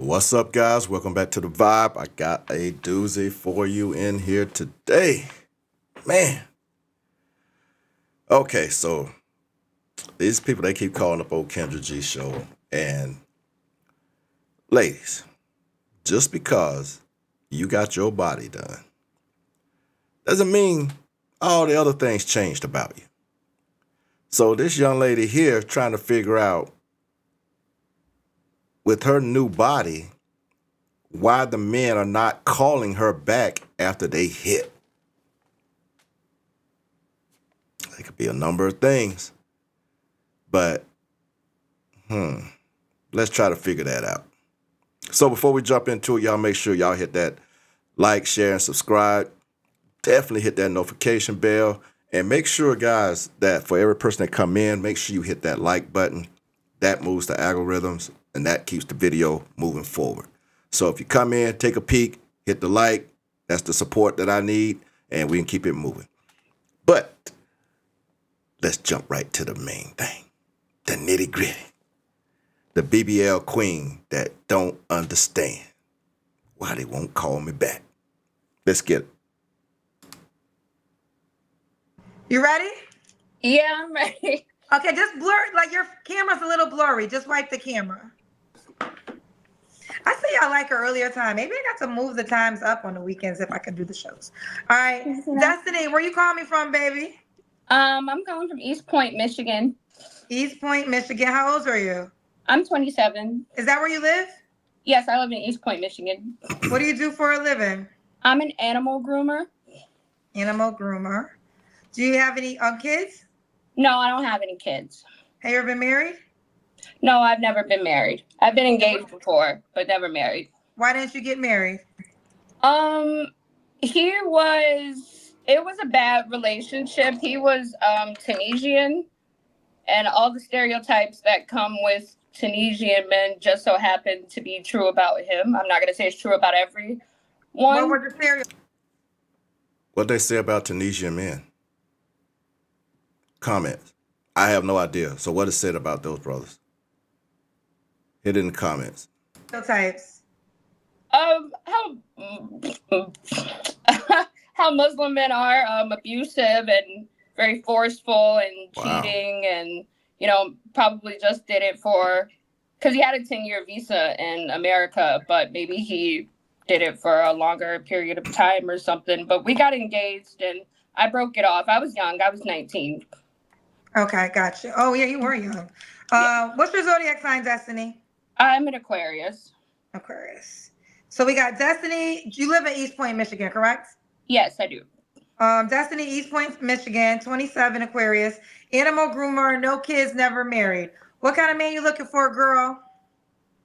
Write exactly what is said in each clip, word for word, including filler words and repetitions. What's up, guys? Welcome back to The Vibe. I got a doozy for you in here today. Man. Okay, so these people, they keep calling up old Kendra G show. And ladies, just because you got your body done doesn't mean all the other things changed about you. So this young lady here trying to figure out with her new body, why the men are not calling her back after they hit. It could be a number of things, but hmm, let's try to figure that out. So before we jump into it, y'all make sure y'all hit that like, share, and subscribe. Definitely hit that notification bell. And make sure, guys, that for every person that come in, make sure you hit that like button. That moves the algorithms, and that keeps the video moving forward. So if you come in, take a peek, hit the like. That's the support that I need, and we can keep it moving. But let's jump right to the main thing, the nitty gritty, the B B L queen that don't understand why they won't call me back. Let's get it. You ready? Yeah, I'm ready. Okay, just blur, like your camera's a little blurry. Just wipe the camera. I see y'all like her earlier time. Maybe I got to move the times up on the weekends if I can do the shows. All right, Destiny, where you calling me from, baby? Um, I'm calling from Eastpointe, Michigan. Eastpointe, Michigan. How old are you? I'm twenty-seven. Is that where you live? Yes, I live in Eastpointe, Michigan. What do you do for a living? I'm an animal groomer. Animal groomer. Do you have any uh, kids? No, I don't have any kids. Have you ever been married? No, I've never been married. I've been engaged before, but never married. Why didn't you get married? Um, he was, it was a bad relationship. He was um, Tunisian, and all the stereotypes that come with Tunisian men just so happened to be true about him. I'm not going to say it's true about everyone. What were the stereotypes? What they say about Tunisian men? Comments. I have no idea. So what is said about those brothers? Hit in the comments. No types. Um, how how Muslim men are um, abusive and very forceful and wow. Cheating and, you know, probably just did it for, because he had a ten year visa in America, but maybe he did it for a longer period of time or something. But we got engaged and I broke it off. I was young. I was nineteen. Okay, gotcha. Oh, yeah, you were young. Uh, yeah. What's your zodiac sign, Destiny? I'm an Aquarius. Aquarius. So we got Destiny. You live in Eastpointe, Michigan, correct? Yes, I do. Um, Destiny, Eastpointe, Michigan, twenty-seven, Aquarius. Animal groomer, no kids, never married. What kind of man you looking for, girl?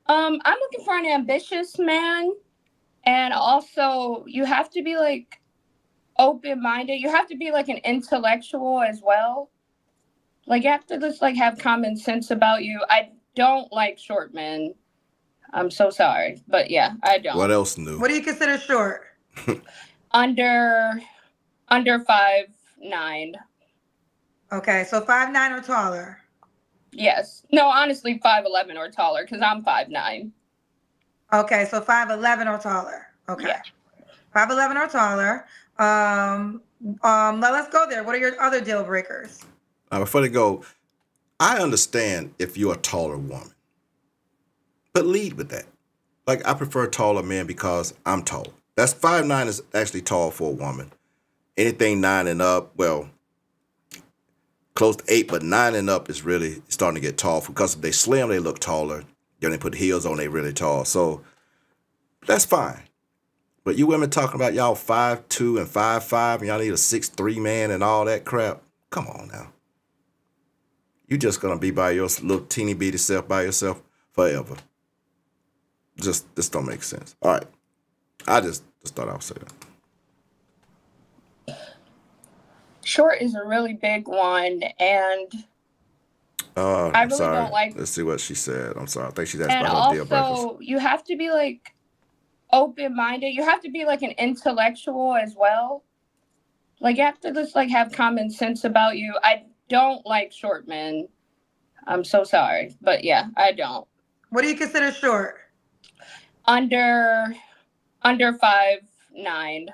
Um, I'm looking for an ambitious man. And also, you have to be, like, open-minded. You have to be, like, an intellectual as well. Like, you have to just, like, have common sense about you. I don't like short men. I'm so sorry. But, yeah, I don't. What else new? What do you consider short? under under five nine. Okay, so five nine or taller? Yes. No, honestly, five eleven or taller, because I'm five nine. Okay, so five eleven or taller. Okay. Yeah. five eleven or taller. Um, um, now let's go there. What are your other deal breakers? Uh, before they go, I understand if you're a taller woman, but lead with that. Like, I prefer taller men because I'm tall. That's five nine is actually tall for a woman. Anything nine and up, well, close to eight, but nine and up is really starting to get tall because if they slim, they look taller. Then they put heels on, they really tall. So that's fine. But you women talking about y'all five two and five five and y'all need a six three man and all that crap. Come on now. You just going to be by your little teeny beady self by yourself forever. Just, this don't make sense. All right. I just, just thought I would say that. Short is a really big one. And uh, I really sorry. don't like. Let's see what she said. I'm sorry. I think she's asked about her deal breakers. And also, you have to be like open-minded. You have to be like an intellectual as well. Like, you have to just like have common sense about you. I don't like short men. I'm so sorry, but yeah, I don't. What do you consider short? Under under five nine.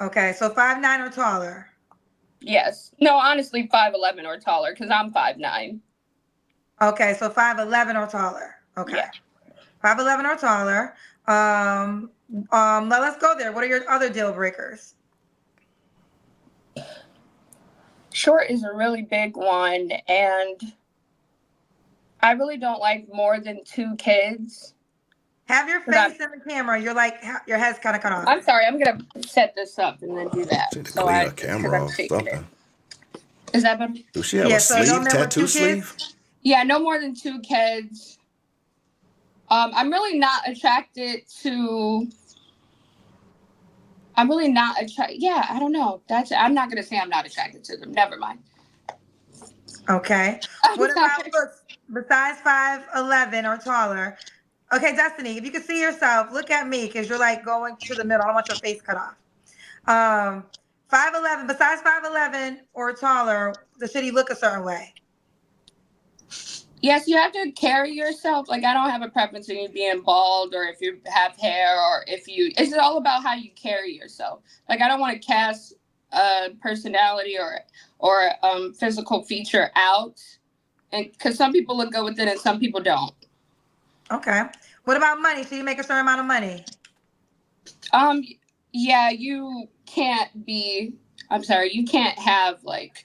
Okay, so five nine or taller. Yes. No, honestly, five eleven or taller, because I'm five nine. Okay, so five eleven or taller. Okay. Yeah. Five eleven or taller. Um, um, now let's go there. What are your other deal breakers? Short is a really big one, and I really don't like more than two kids. Have your face in the camera. You're like, your head's kind of cut off. I'm sorry. I'm going to set this up and then do that. Clean so I, camera off something. Is that better? Does she have yeah, a so sleeve, tattoo sleeve? Kids? Yeah, no more than two kids. Um, I'm really not attracted to... I'm really not attracted. Yeah, I don't know. That's. I'm not going to say I'm not attracted to them. Never mind. Okay. I'm what sorry. about looks? Besides five eleven or taller. Okay, Destiny, if you can see yourself, look at me, because you're like going to the middle. I don't want your face cut off. Um, five eleven, besides five eleven or taller, should he look a certain way? Yes, you have to carry yourself. Like, I don't have a preference in you being bald or if you have hair or if you... It's all about how you carry yourself. Like, I don't want to cast a personality or or um, physical feature out, and because some people look good with it and some people don't. Okay. What about money? Should you make a certain amount of money? Um. Yeah, you can't be... I'm sorry, you can't have, like...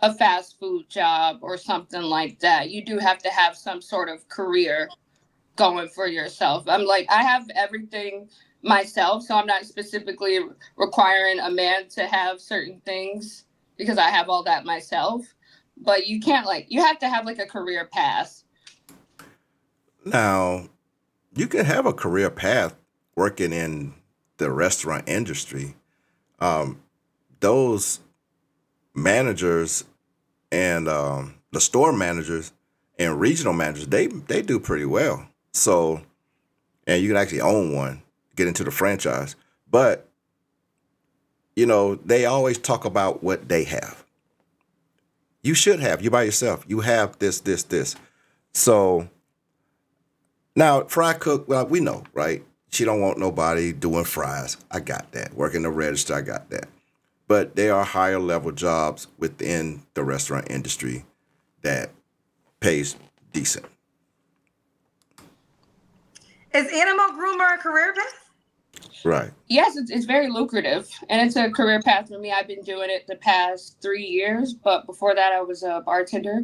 a fast food job or something like that. You do have to have some sort of career going for yourself. I'm like, I have everything myself, so I'm not specifically requiring a man to have certain things because I have all that myself. But you can't, like, you have to have like a career path. Now, you can have a career path working in the restaurant industry. Um, those managers and um, the store managers and regional managers, they they do pretty well. So, and you can actually own one, get into the franchise. But, you know, they always talk about what they have. You should have. You're by yourself. You have this, this, this. So, now, fry cook, well, we know, right? She don't want nobody doing fries. I got that. Working the register, I got that. But there are higher level jobs within the restaurant industry that pays decent. Is animal groomer a career path? Right. Yes, it's, it's very lucrative. And it's a career path for me. I've been doing it the past three years. But before that, I was a bartender.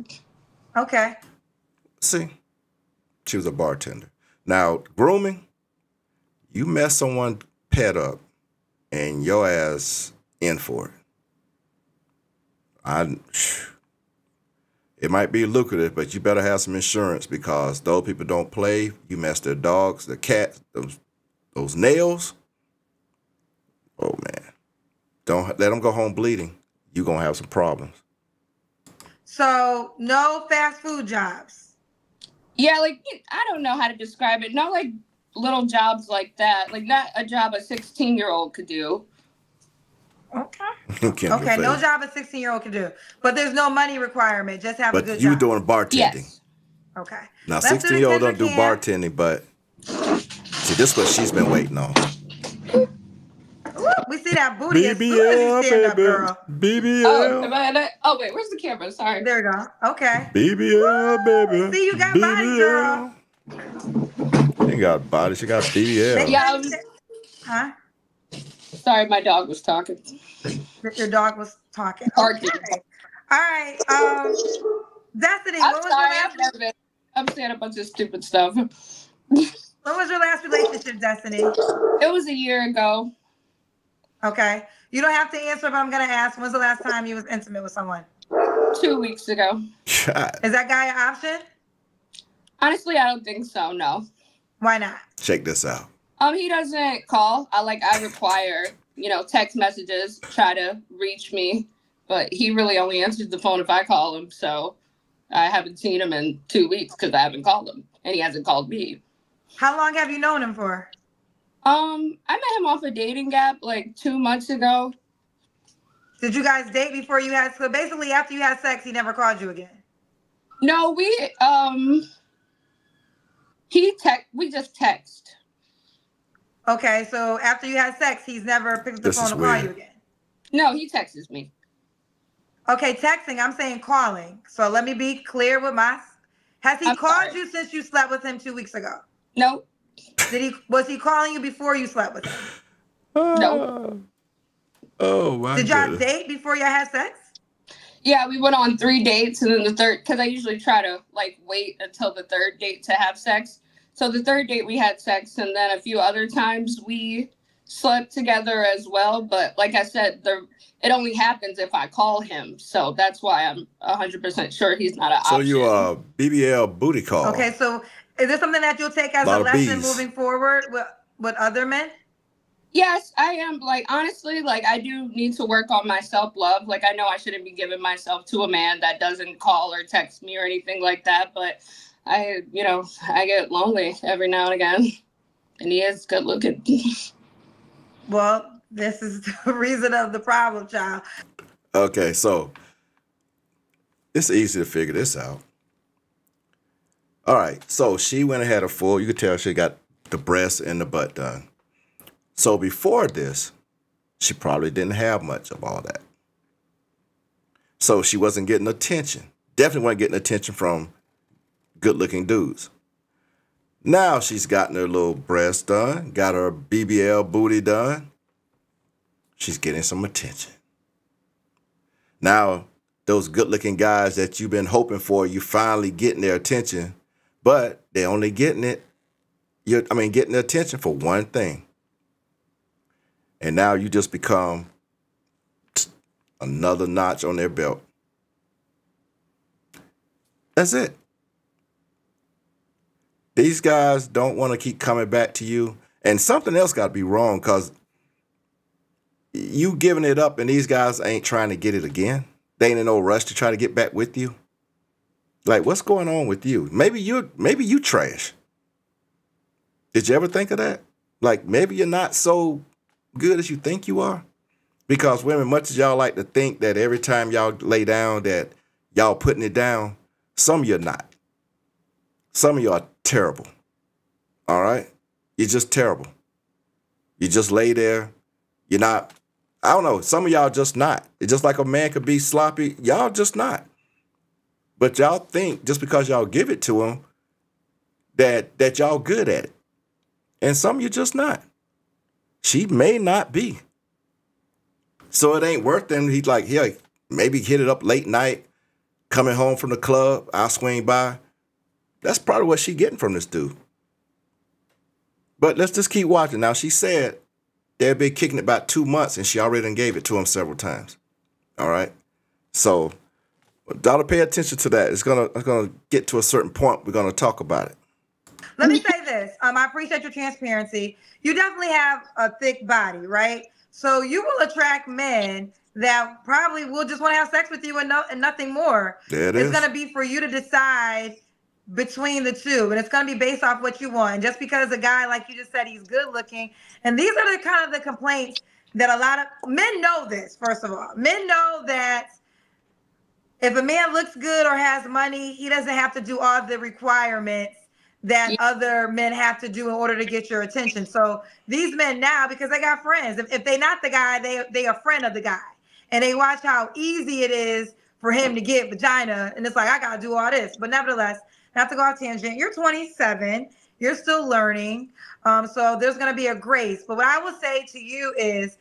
Okay. See, she was a bartender. Now, grooming, you mess someone's pet up and your ass... in for it. I, it might be lucrative, but you better have some insurance, because those people don't play. You mess their dogs, their cats, those, those nails. Oh, man. Don't let them go home bleeding. You're going to have some problems. So, no fast food jobs? Yeah, like, I don't know how to describe it. Not like little jobs like that. Like, not a job a sixteen-year-old could do. Okay. Okay, no job a sixteen-year-old can do. But there's no money requirement. Just have but a good you job. But you're doing bartending. Yes. Okay. Now, sixteen-year-old don't do bartending, but see, this is what she's been waiting on. Ooh, we see that booty. B B L, baby. Up, girl. B B L. Oh, oh, wait, where's the camera? Sorry. There we go. Okay. B B L, baby. See, you got B B L. Body, girl. She ain't got body. She got B B L. Yeah. Um, huh? Sorry, my dog was talking. Your dog was talking. Okay. All right. Um, Destiny, I'm what was sorry, your last... I'm, I'm saying a bunch of stupid stuff. What was your last relationship, Destiny? It was a year ago. Okay. You don't have to answer, but I'm going to ask, when's the last time you was intimate with someone? Two weeks ago. God. Is that guy an option? Honestly, I don't think so, no. Why not? Check this out. Um, he doesn't call. I like, I require, you know, text messages, try to reach me, but he really only answers the phone if I call him. So I haven't seen him in two weeks because I haven't called him, and he hasn't called me. How long have you known him for? Um, I met him off a dating app like two months ago. Did you guys date before you had, so basically after you had sex, he never called you again? No, we, um... He text. We just text. Okay, so after you had sex, he's never picked up the phone to call you again. No, he texts me. Okay, texting. I'm saying calling. So let me be clear with my. Has he I'm called sorry. you since you slept with him two weeks ago? No. Did he? Was he calling you before you slept with him? Oh. No. Oh my. Did y'all date before y'all had sex? Yeah, we went on three dates, and then the third, because I usually try to like wait until the third date to have sex. So the third date we had sex, and then a few other times we slept together as well. But like I said, the it only happens if I call him, so that's why I'm one hundred percent sure he's not an option. So you uh B B L booty call. Okay, so is this something that you'll take as a, a lesson moving forward with with other men? Yes, I am. Like, honestly, like, I do need to work on my self-love. Like, I know I shouldn't be giving myself to a man that doesn't call or text me or anything like that. But I, you know, I get lonely every now and again. And he is good looking. Well, this is the reason of the problem, child. Okay, so it's easy to figure this out. All right, so she went and had a full. You could tell she got the breasts and the butt done. So before this, she probably didn't have much of all that. So she wasn't getting attention. Definitely wasn't getting attention from good-looking dudes. Now she's gotten her little breast done, got her B B L booty done. She's getting some attention. Now those good-looking guys that you've been hoping for, you finally getting their attention, but they only getting it, you're, I mean, getting their attention for one thing. And now you just become another notch on their belt. That's it. These guys don't want to keep coming back to you. And something else got to be wrong, because you giving it up and these guys ain't trying to get it again. They ain't in no rush to try to get back with you. Like, what's going on with you? Maybe you maybe you trash. Did you ever think of that? Like, maybe you're not so good as you think you are, because women, much as y'all like to think that every time y'all lay down that y'all putting it down, some of you're not. Some of you are terrible. All right, you're just terrible. You just lay there. You're not. I don't know. Some of y'all just not. It's just like a man could be sloppy. Y'all just not. But y'all think just because y'all give it to him that that y'all good at it, and some of you just not. She may not be. So it ain't worth them. He's like, yeah, maybe hit it up late night, coming home from the club, I'll swing by. That's probably what she's getting from this dude. But let's just keep watching. Now, she said they've been kicking it about two months, and she already done gave it to him several times. All right? So y'all pay attention to that. It's going to gonna get to a certain point. We're going to talk about it. Let me say this. Um, I appreciate your transparency. You definitely have a thick body, right? So you will attract men that probably will just want to have sex with you and, no, and nothing more. There it it's is. It's going to be for you to decide between the two. And it's going to be based off what you want. And just because a guy, like you just said, he's good looking. And these are the kind of the complaints that a lot of men know this, first of all. Men know that if a man looks good or has money, he doesn't have to do all the requirements that other men have to do in order to get your attention. So these men now, because they got friends, if, if they're not the guy, they they a friend of the guy. And they watch how easy it is for him to get vagina. And it's like, I got to do all this. But nevertheless, not to go off tangent, you're twenty-seven. You're still learning. Um, so there's going to be a grace. But what I will say to you is,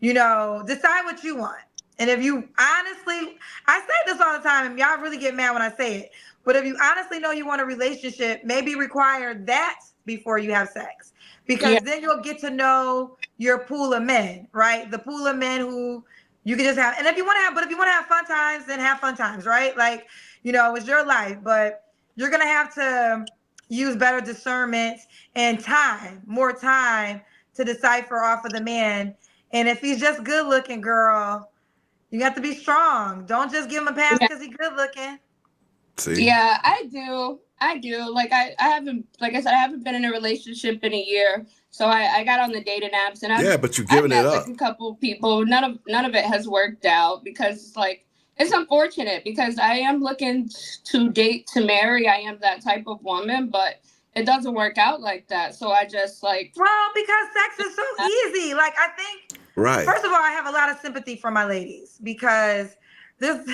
you know, decide what you want. And if you honestly, I say this all the time, and y'all really get mad when I say it, but if you honestly know you want a relationship, maybe require that before you have sex, because yeah. then you'll get to know your pool of men, right? The pool of men who you can just have. And if you want to have, but if you want to have fun times, then have fun times, right? Like, you know, it's your life, but you're going to have to use better discernment and time, more time to decipher off of the man. And if he's just good looking, girl, you have to be strong. Don't just give him a pass because yeah. he's good looking. See? Yeah, I do. I do. Like I, I haven't, like I said, I haven't been in a relationship in a year. So I, I got on the dating apps and I yeah, but you're giving I've it up. With a couple people. None of none of it has worked out because like it's unfortunate because I am looking to date to marry. I am that type of woman, but it doesn't work out like that. So I just like, well, because sex is so easy. Like, I think, right. First of all, I have a lot of sympathy for my ladies, because this,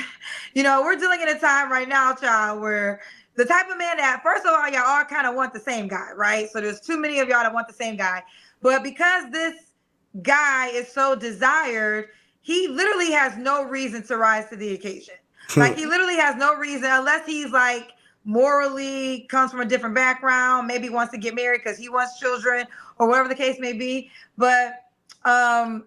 you know, we're dealing in a time right now, child, where the type of man that, first of all, y'all all kind of want the same guy, right? So there's too many of y'all that want the same guy. But because this guy is so desired, he literally has no reason to rise to the occasion. Like, he literally has no reason, unless he's like, morally comes from a different background, maybe wants to get married because he wants children or whatever the case may be. But um,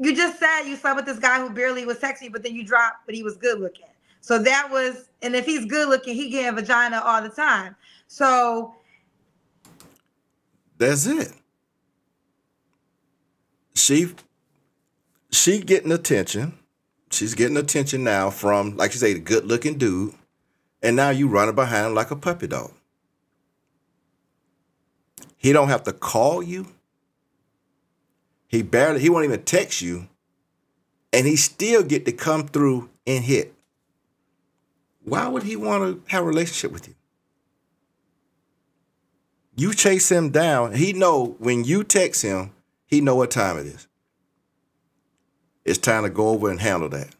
you just said you slept with this guy who barely was sexy, but then you dropped, but he was good looking. So that was, and if he's good looking, he getting vagina all the time. So that's it. She, she getting attention. She's getting attention now from, like you say, the good looking dude. And now you running behind him like a puppy dog. He don't have to call you. He barely, he won't even text you. And he still get to come through and hit. Why would he want to have a relationship with you? You chase him down. He know when you text him, he know what time it is. It's time to go over and handle that.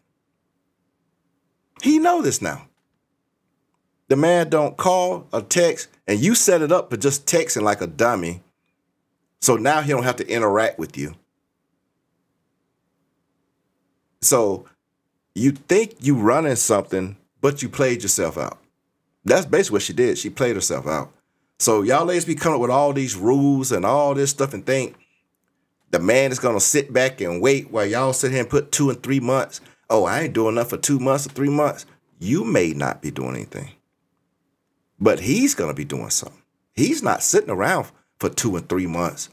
He know this now. The man don't call or text, and you set it up for just texting like a dummy. So now he don't have to interact with you. So you think you running something, but you played yourself out. That's basically what she did. She played herself out. So y'all ladies be coming up with all these rules and all this stuff and think the man is going to sit back and wait while y'all sit here and put two and three months. Oh, I ain't doing nothing for two months or three months. You may not be doing anything. But he's going to be doing something. He's not sitting around for two and three months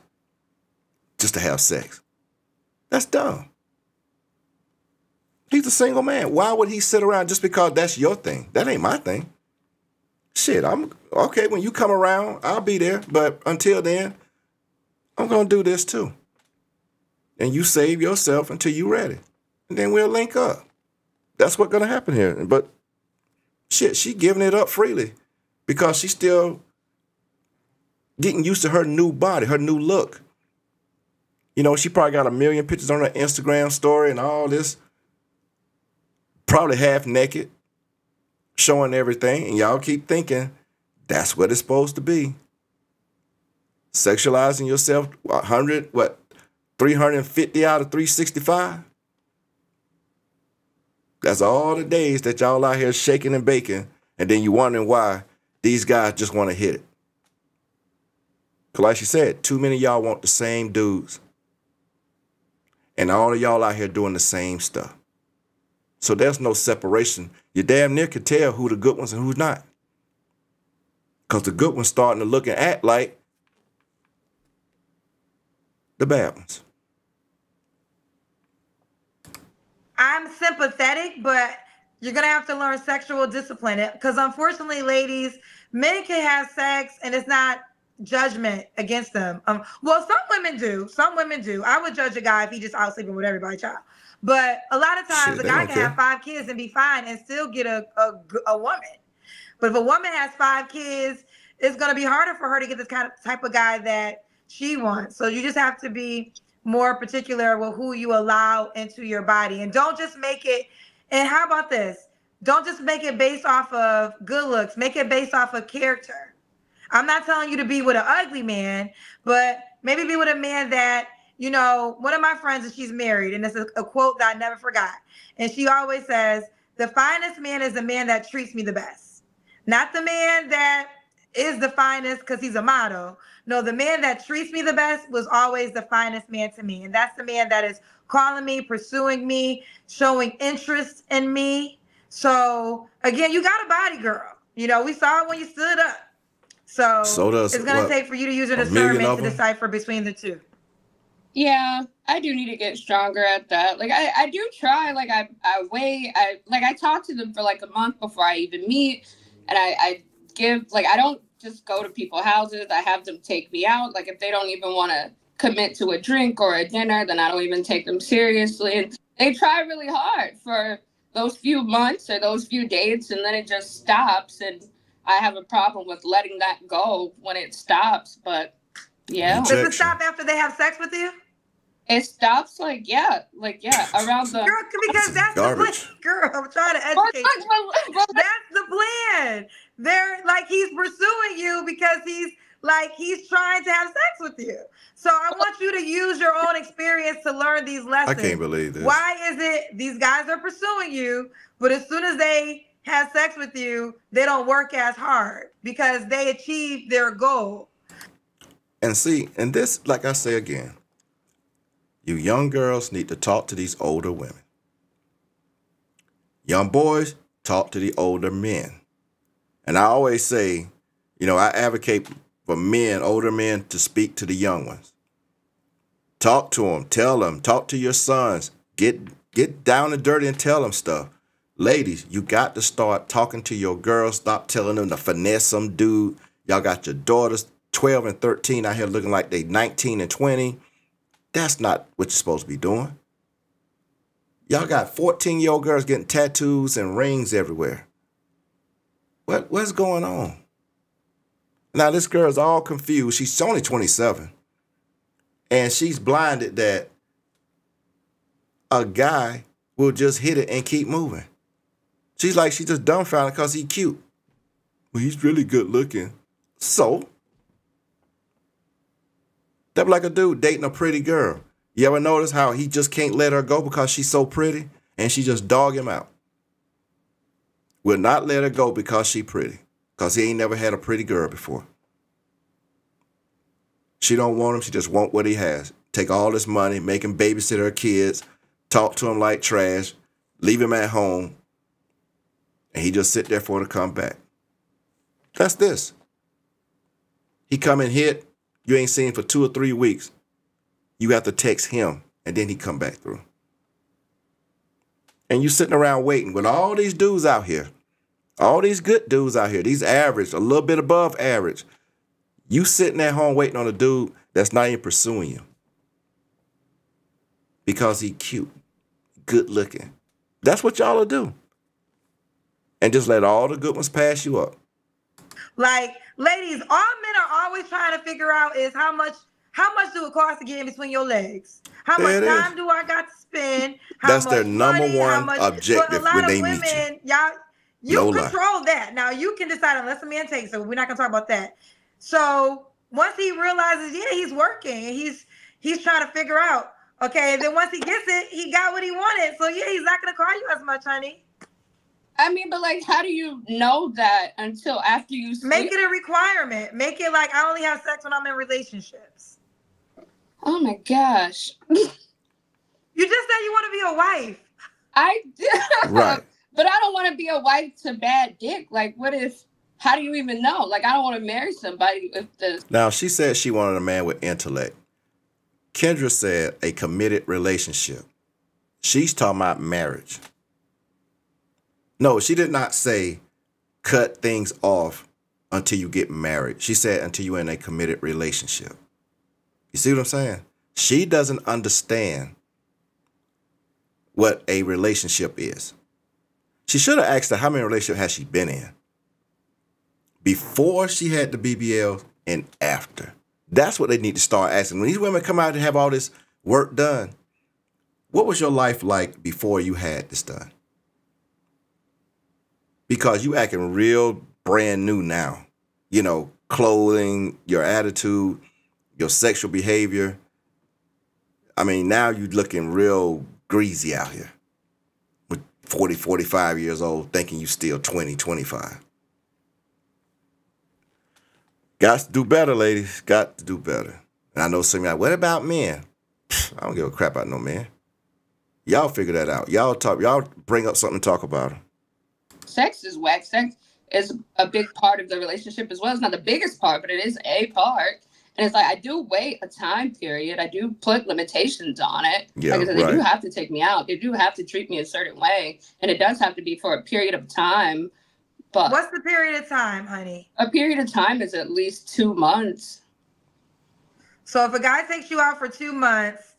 just to have sex. That's dumb. He's a single man. Why would he sit around just because that's your thing? That ain't my thing. Shit, I'm okay. When you come around, I'll be there. But until then, I'm going to do this too. And you save yourself until you're ready. And then we'll link up. That's what's going to happen here. But shit, she giving it up freely. Because she's still getting used to her new body, her new look. You know, she probably got a million pictures on her Instagram story and all this. Probably half naked, showing everything. And y'all keep thinking that's what it's supposed to be. Sexualizing yourself one hundred, what, three hundred fifty out of three sixty-five? That's all the days that y'all out here shaking and baking. And then you wondering why. These guys just want to hit it. Because like she said, too many of y'all want the same dudes. And all of y'all out here doing the same stuff. So there's no separation. You damn near can tell who the good ones and who's not. Because the good ones starting to look and act like the bad ones. I'm sympathetic, but you're going to have to learn sexual discipline, because unfortunately, ladies, men can have sex and it's not judgment against them. Um, well, some women do. Some women do. I would judge a guy if he just out sleeping with everybody, child. But a lot of times Shit, a guy can care. have five kids and be fine and still get a, a, a woman. But if a woman has five kids, it's going to be harder for her to get this kind of type of guy that she wants. So you just have to be more particular with who you allow into your body. And don't just make it. And how about this? Don't just make it based off of good looks. Make it based off of character. I'm not telling you to be with an ugly man, but maybe be with a man that, you know, one of my friends, and she's married, and it's a, a quote that I never forgot. And she always says, the finest man is the man that treats me the best. Not the man that is the finest because he's a model. No, the man that treats me the best was always the finest man to me. And that's the man that is calling me, pursuing me, showing interest in me. So again, you got a body, girl. You know, we saw it when you stood up. So, so does, it's going to take for you to use your discernment to decipher between the two. Yeah, I do need to get stronger at that. Like, I, I do try. Like, I, I wait. I, like, I talk to them for like a month before I even meet. And I, I give, like, I don't just go to people's houses. I have them take me out. Like, if they don't even want to commit to a drink or a dinner, then I don't even take them seriously. And they try really hard for those few months or those few dates, and then it just stops. And I have a problem with letting that go when it stops. But yeah. Does it stop after they have sex with you? It stops like, yeah, like, yeah, around the... Girl, because that's garbage. The plan. Girl, I'm trying to educate you. That's the plan. They're, like, he's pursuing you because he's, like, he's trying to have sex with you. So I want you to use your own experience to learn these lessons. I can't believe this. Why is it these guys are pursuing you, but as soon as they have sex with you, they don't work as hard because they achieve their goal? And see, and this, like I say again, you young girls need to talk to these older women. Young boys, talk to the older men. And I always say, you know, I advocate for men, older men, to speak to the young ones. Talk to them. Tell them. Talk to your sons. Get, get down and dirty and tell them stuff. Ladies, you got to start talking to your girls. Stop telling them to finesse some dude. Y'all got your daughters twelve and thirteen out here looking like they nineteen and twenty. That's not what you're supposed to be doing. Y'all got fourteen-year-old girls getting tattoos and rings everywhere. What, what's going on? Now, this girl's all confused. She's only twenty-seven. And she's blinded that a guy will just hit it and keep moving. She's like, she's just dumbfounded because he's cute. Well, he's really good looking. So? That's like a dude dating a pretty girl. You ever notice how he just can't let her go because she's so pretty and she just dog him out? Will not let her go because she's pretty. Because he ain't never had a pretty girl before. She don't want him. She just want what he has. Take all this money, make him babysit her kids, talk to him like trash, leave him at home, and he just sit there for her to come back. That's this. He come and hit. You ain't seen for two or three weeks. You have to text him, and then he come back through. And you sitting around waiting with all these dudes out here, all these good dudes out here, these average, a little bit above average. You sitting at home waiting on a dude that's not even pursuing you because he cute, good looking. That's what y'all will do. And just let all the good ones pass you up. Like, ladies, all men are always trying to figure out is how much how much do it cost to get in between your legs? How much time do I got to spend? That's their number one objective when they meet you. Y'all, you control that. Now you can decide unless a man takes it. We're not gonna talk about that. So once he realizes, yeah, he's working and he's he's trying to figure out, okay, and then once he gets it, he got what he wanted. So yeah, he's not gonna call you as much, honey. I mean, but like, how do you know that until after you sleep? Make it a requirement. Make it like, I only have sex when I'm in relationships. Oh my gosh. You just said you want to be a wife. I did. Right. But I don't want to be a wife to bad dick. Like, what if, how do you even know? Like, I don't want to marry somebody with the... Now, she said she wanted a man with intellect. Kendra said a committed relationship. She's talking about marriage. No, she did not say cut things off until you get married. She said until you're in a committed relationship. You see what I'm saying? She doesn't understand what a relationship is. She should have asked her how many relationships has she been in before she had the B B L and after. That's what they need to start asking. When these women come out and have all this work done, what was your life like before you had this done? Because you acting real brand new now. You know, clothing, your attitude, your sexual behavior. I mean, now you looking real greasy out here. With forty, forty-five years old, thinking you still twenty, twenty-five. Got to do better, ladies. Got to do better. And I know some of y'all, what about men? I don't give a crap about no men. Y'all figure that out. Y'all talk. Y'all bring up something to talk about. Sex is whack. Sex is a big part of the relationship as well. It's not the biggest part, but it is a part. And it's like, I do wait a time period. I do put limitations on it. Yeah, like I said, right. They do have to take me out. They do have to treat me a certain way. And it does have to be for a period of time. But what's the period of time, honey? A period of time is at least two months. So if a guy takes you out for two months,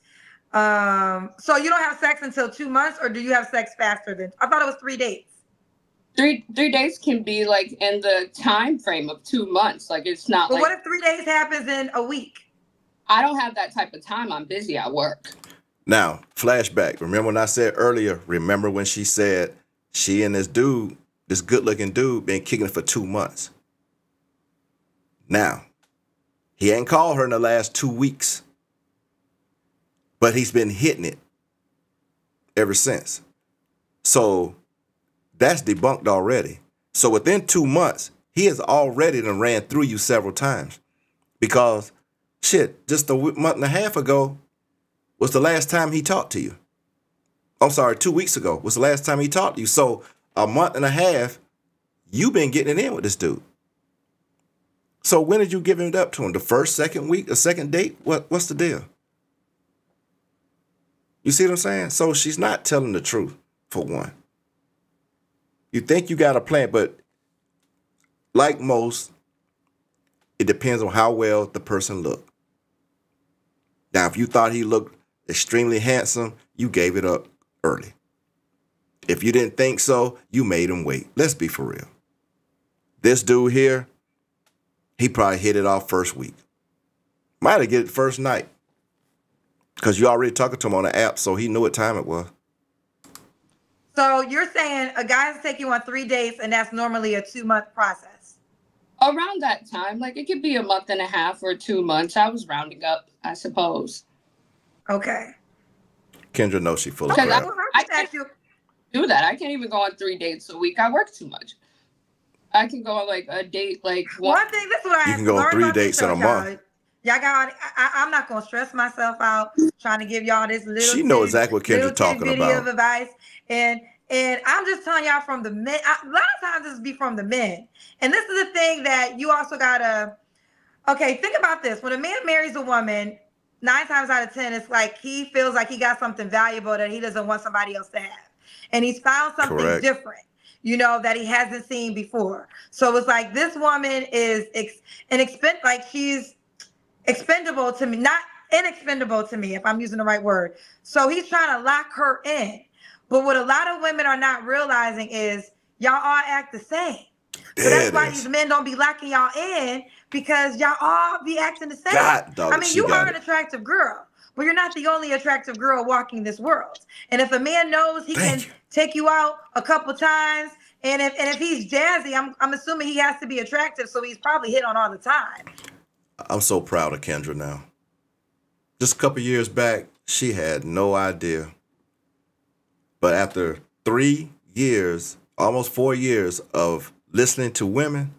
um, so you don't have sex until two months, or do you have sex faster than? I thought it was three dates. Three three days can be like in the time frame of two months. Like it's not. But like, what if three days happens in a week? I don't have that type of time. I'm busy. I work. Now, flashback. Remember when I said earlier? Remember when she said she and this dude, this good-looking dude, been kicking it for two months. Now, he ain't called her in the last two weeks, but he's been hitting it ever since. So that's debunked already. So within two months, he has already done ran through you several times because, shit, just a month and a half ago was the last time he talked to you. I'm sorry, two weeks ago was the last time he talked to you. So a month and a half, you've been getting it in with this dude. So when did you give it up to him? The first, second week, the second date? What, what's the deal? You see what I'm saying? So she's not telling the truth, for one. You think you got a plan, but like most, it depends on how well the person looked. Now, if you thought he looked extremely handsome, you gave it up early. If you didn't think so, you made him wait. Let's be for real. This dude here, he probably hit it off first week. Might have get it first night because you already talking to him on the app, so he knew what time it was. So you're saying a guy has to take you on three dates, and that's normally a two-month process? Around that time. Like, it could be a month and a half or two months. I was rounding up, I suppose. Okay. Kendra knows she's full of crap. I, I can't you. do that. I can't even go on three dates a week. I work too much. I can go on, like, a date, like... One, one thing, this is what I You can go on three dates in a month. Y'all got, I, I'm not going to stress myself out trying to give y'all this little... She knows exactly what Kendra's talking about. Video of advice. And, and I'm just telling y'all from the men, I, a lot of times this be from the men. And this is the thing that you also got to, okay, think about this. When a man marries a woman, nine times out of ten, it's like he feels like he got something valuable that he doesn't want somebody else to have. And he's found something Correct. different, you know, that he hasn't seen before. So it's like this woman is ex, an expense, like she's expendable to me, not inexpendable to me, if I'm using the right word. So he's trying to lock her in. But what a lot of women are not realizing is y'all all act the same. So that's why these men don't be locking y'all in because y'all all be acting the same. God, dog, I mean, you are an attractive girl, but you're not the only attractive girl walking this world. And if a man knows he can take you out a couple times, and if and if he's jazzy, I'm I'm assuming he has to be attractive, so he's probably hit on all the time. I'm so proud of Kendra now. Just a couple years back, she had no idea. But after three years, almost four years of listening to women,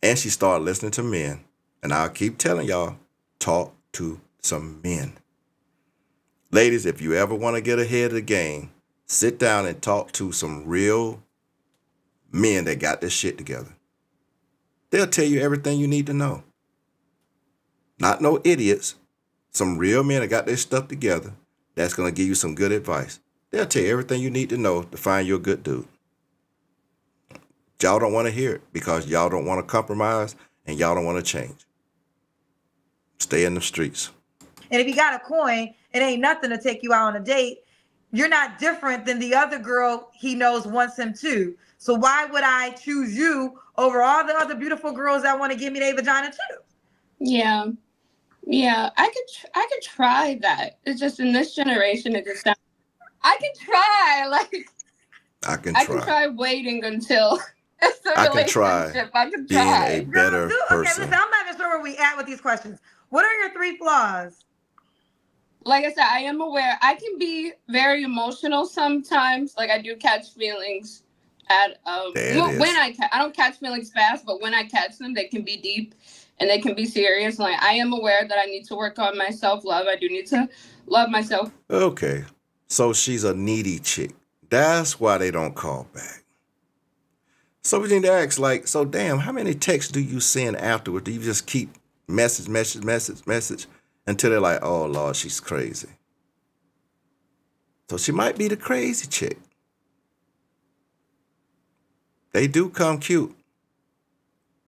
and she started listening to men. And I'll keep telling y'all, talk to some men. Ladies, if you ever want to get ahead of the game, sit down and talk to some real men that got this shit together. They'll tell you everything you need to know. Not no idiots. Some real men that got their stuff together. That's going to give you some good advice. They'll tell you everything you need to know to find you a good dude. Y'all don't want to hear it because y'all don't want to compromise and y'all don't want to change. Stay in the streets. And if you got a coin, it ain't nothing to take you out on a date. You're not different than the other girl he knows wants him too. So why would I choose you over all the other beautiful girls that want to give me their vagina too? Yeah. Yeah. I could, I could try that. It's just in this generation, it just sounds I can try, like I can try. I can try waiting until it's a I relationship. Can try I can try being a better Girl, person. Okay, listen, I'm not even sure where we at with these questions. What are your three flaws? Like I said, I am aware I can be very emotional sometimes. Like I do catch feelings at um when, when I I don't catch feelings fast, but when I catch them, they can be deep and they can be serious. Like I am aware that I need to work on my self-love. I do need to love myself. Okay. So she's a needy chick. That's why they don't call back. So we need to ask, like, so damn, how many texts do you send afterwards? Do you just keep message, message, message, message until they're like, oh, Lord, she's crazy. So she might be the crazy chick. They do come cute.